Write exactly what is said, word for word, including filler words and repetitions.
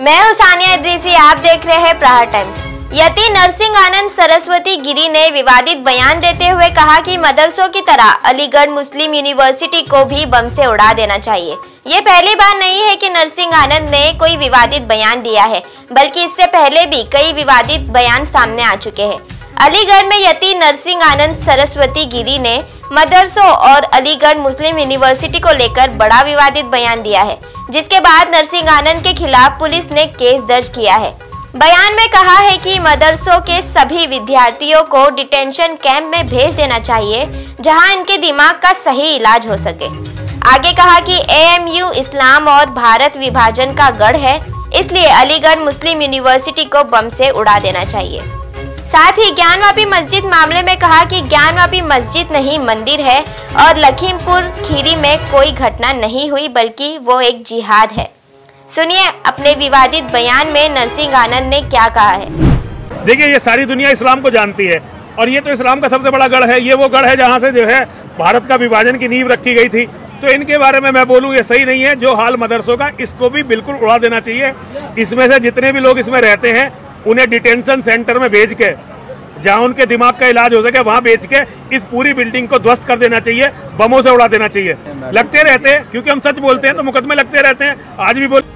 मैं हूँ सानिया इदरीसी, आप देख रहे हैं प्रहार टाइम्स। यति नरसिंहानंद सरस्वती गिरी ने विवादित बयान देते हुए कहा कि मदरसों की तरह अलीगढ़ मुस्लिम यूनिवर्सिटी को भी बम से उड़ा देना चाहिए। ये पहली बार नहीं है कि नरसिंहानंद ने कोई विवादित बयान दिया है, बल्कि इससे पहले भी कई विवादित बयान सामने आ चुके हैं। अलीगढ़ में यति नरसिंहानंद सरस्वती गिरी ने मदरसों और अलीगढ़ मुस्लिम यूनिवर्सिटी को लेकर बड़ा विवादित बयान दिया है, जिसके बाद नरसिंहानंद के खिलाफ पुलिस ने केस दर्ज किया है। बयान में कहा है कि मदरसों के सभी विद्यार्थियों को डिटेंशन कैंप में भेज देना चाहिए, जहां इनके दिमाग का सही इलाज हो सके। आगे कहा कि ए एम यू इस्लाम और भारत विभाजन का गढ़ है, इसलिए अलीगढ़ मुस्लिम यूनिवर्सिटी को बम से उड़ा देना चाहिए। साथ ही ज्ञानवापी मस्जिद मामले में कहा कि ज्ञानवापी मस्जिद नहीं मंदिर है और लखीमपुर खीरी में कोई घटना नहीं हुई, बल्कि वो एक जिहाद है। सुनिए अपने विवादित बयान में नरसिंहानंद ने क्या कहा है। देखिए, ये सारी दुनिया इस्लाम को जानती है और ये तो इस्लाम का सबसे बड़ा गढ़ है। ये वो गढ़ है जहाँ से जो है भारत का विभाजन की नींव रखी गई थी। तो इनके बारे में मैं बोलूँ ये सही नहीं है। जो हाल मदरसों का, इसको भी बिल्कुल उड़ा देना चाहिए। इसमें से जितने भी लोग इसमें रहते हैं उन्हें डिटेंशन सेंटर में भेज के, जहाँ उनके दिमाग का इलाज हो सके, वहाँ भेज के इस पूरी बिल्डिंग को ध्वस्त कर देना चाहिए, बमों से उड़ा देना चाहिए। लगते रहते हैं, क्योंकि हम सच बोलते हैं तो मुकदमे लगते रहते हैं। आज भी बोल